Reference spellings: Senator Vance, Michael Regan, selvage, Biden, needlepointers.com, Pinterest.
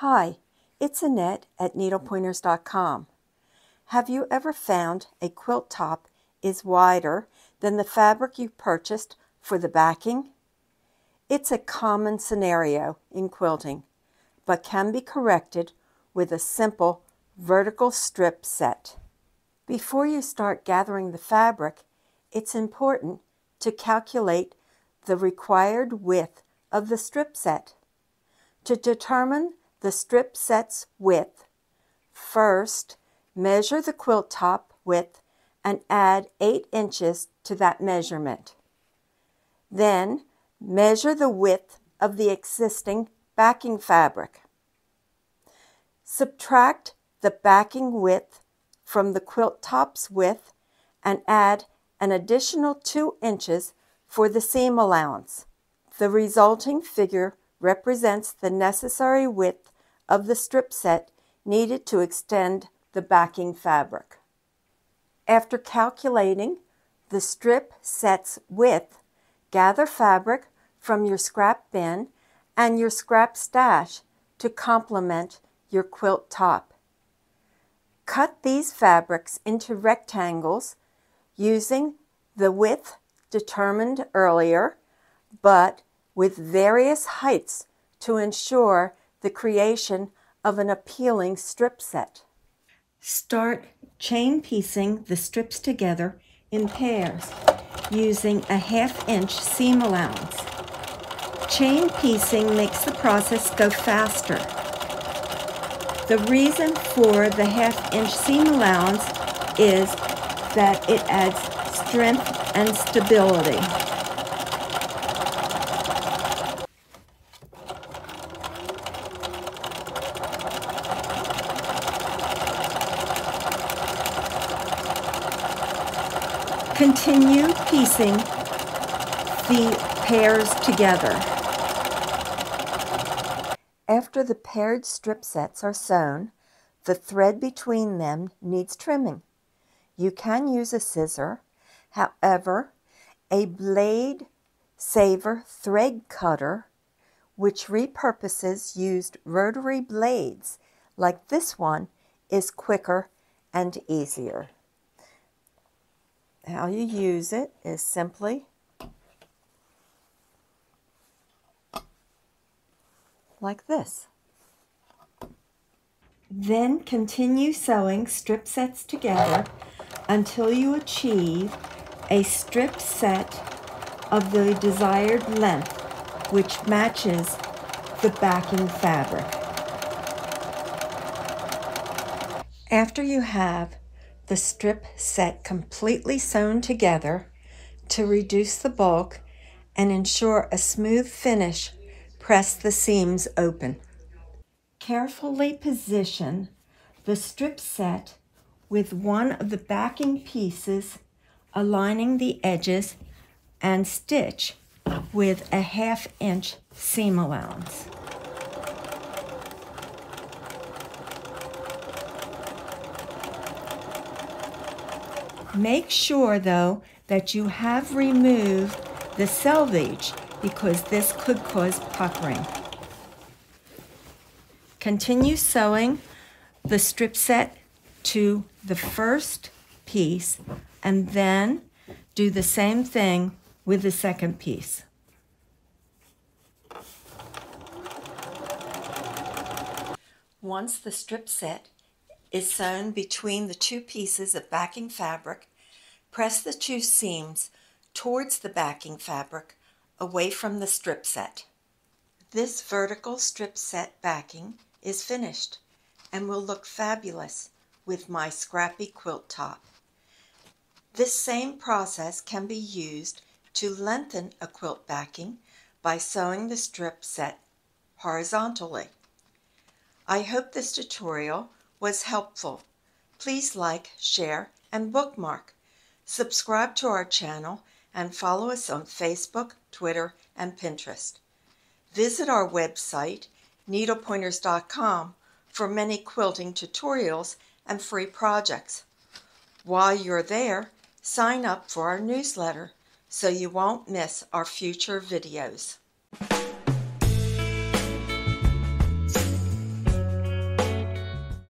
Hi, it's Annette at needlepointers.com. Have you ever found a quilt top is wider than the fabric you purchased for the backing? It's a common scenario in quilting, but can be corrected with a simple vertical strip set. Before you start gathering the fabric, it's important to calculate the required width of the strip set. To determine the strip set's width, first measure the quilt top width and add 8 inches to that measurement. Then measure the width of the existing backing fabric. Subtract the backing width from the quilt top's width and add an additional 2 inches for the seam allowance. The resulting figure represents the necessary width of the strip set needed to extend the backing fabric. After calculating the strip set's width, gather fabric from your scrap bin and your scrap stash to complement your quilt top. Cut these fabrics into rectangles using the width determined earlier, but with various heights to ensure the creation of an appealing strip set. Start chain piecing the strips together in pairs using a 1/2 inch seam allowance. Chain piecing makes the process go faster. The reason for the 1/2 inch seam allowance is that it adds strength and stability. Continue piecing the pairs together. After the paired strip sets are sewn, the thread between them needs trimming. You can use a scissor. However, a blade saver thread cutter, which repurposes used rotary blades like this one, is quicker and easier. How you use it is simply like this. Then continue sewing strip sets together until you achieve a strip set of the desired length, which matches the backing fabric. After you have the strip set completely sewn together, to reduce the bulk and ensure a smooth finish, press the seams open. Carefully position the strip set with one of the backing pieces aligning the edges and stitch with a 1/2 inch seam allowance. Make sure, though, that you have removed the selvage, because this could cause puckering. Continue sewing the strip set to the first piece and then do the same thing with the second piece. Once the strip set is sewn between the 2 pieces of backing fabric, press the 2 seams towards the backing fabric, away from the strip set. This vertical strip set backing is finished and will look fabulous with my scrappy quilt top. This same process can be used to lengthen a quilt backing by sewing the strip set horizontally. I hope this tutorial was helpful. Please like, share, and bookmark. Subscribe to our channel and follow us on Facebook, Twitter, and Pinterest. Visit our website, needlepointers.com, for many quilting tutorials and free projects. While you're there, sign up for our newsletter so you won't miss our future videos.